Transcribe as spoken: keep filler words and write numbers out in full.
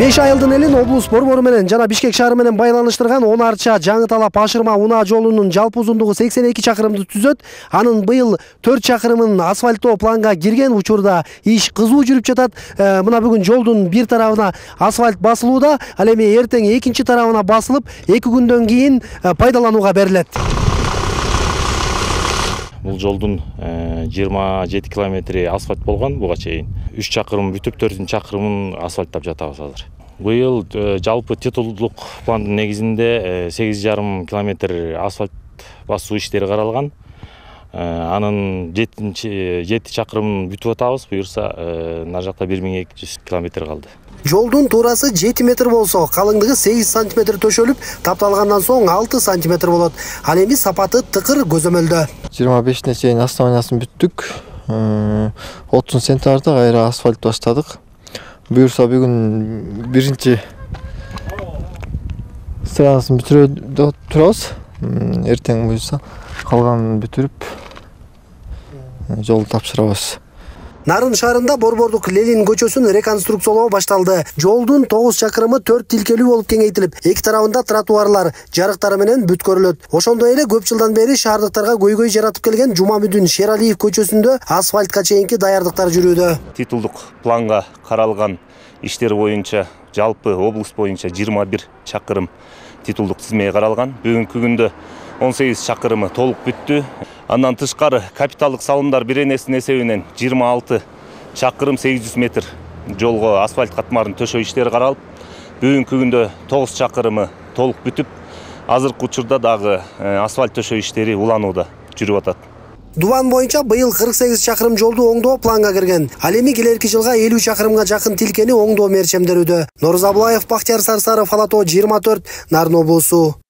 beş ay yıldan elin Oblus Borbormenin Canabişkekşarmenin baylanıştırgan on arça Canıtala Paşırma Unacolu'nun жалпы uzunluğu seksen iki çakırımdı tüzöt, anın bıyıl dört çakırımın asfalto planga girgen uçurda iş kızı jürüp çatat. E, buna bugün Jol'dun bir tarafına asfalt basılığı da, al emi erteng ikinci tarafına basılıp iki günden keyin e, paydalanууga berilet. Бул жолдун жыйырма жети километри асфальт болгон буга чейин. үч чакырым бүтүп төрт чакырымын асфальттап жатабыз азыр. Быйыл жалпы титулдук пландын негизинде сегиз жарым километр асфальт басуу иштери каралган. Анын жети чакырымын бүтүп атабыз. Буюрса на жакта бир миң эки жүз километр калды. Жолдун турасы жети метр болсо, kalınlığı sekiz santimetr töşölüp, taptalgandan soň altı santimetr bolot. Al emi sapatı tıkır gözömöldü. jыйырма беш çeyin aslanasını büttük. otuz sentarda gayrı asfalt başladık. Buyursa bir gün birinci sıranasını bitirip turas. Erten buyursa kalganını bitirip yolu tapşırabız. Nарын şarında Борбордук Lenin koçosun rekonstruksiyonu baştaldı. Жолдун тогуз çakırımı төрт tilkeli olup kengeytilip, iki tarafında tratuarlar, jarıktarı menen bütkörülöt. Oşondo ele köp jıldan beri şaardıktarga köy-köy jaratıp kelgen Cumamidin Şeraliev koçosunda asfaltka çeyinki dayardıktar jürüüdü. Titulduk planga karalgan işler boyunca, жалпы облус boyunca жыйырма бир çakırım titulduk tizmeye karalgan. Bugünkü günde он сегиз çakırımı toluk büttü. Andan tışkarı kapitallık salımlar birenesine sevinen жыйырма алты çakırım sekiz yüz metr jolgo asfalt katmarın töşö işleri karalıp, bugünkü günde тогуз çakırımı toluk bütüp, azırkı uçurda dağı asfalt töşö işleri ulanıuda jürüp atat. Duvan boyunca bıyıl kırk sekiz çakırım joldu oңдоо planga kirgen. Al emi kelki jılga элүү çakırımga jakın tilkeni oңдоо merçemderүүдө. Norzabaev, Bahtiyar Sarsarov, Alatoo, жыйырма төрт, Narnobusu.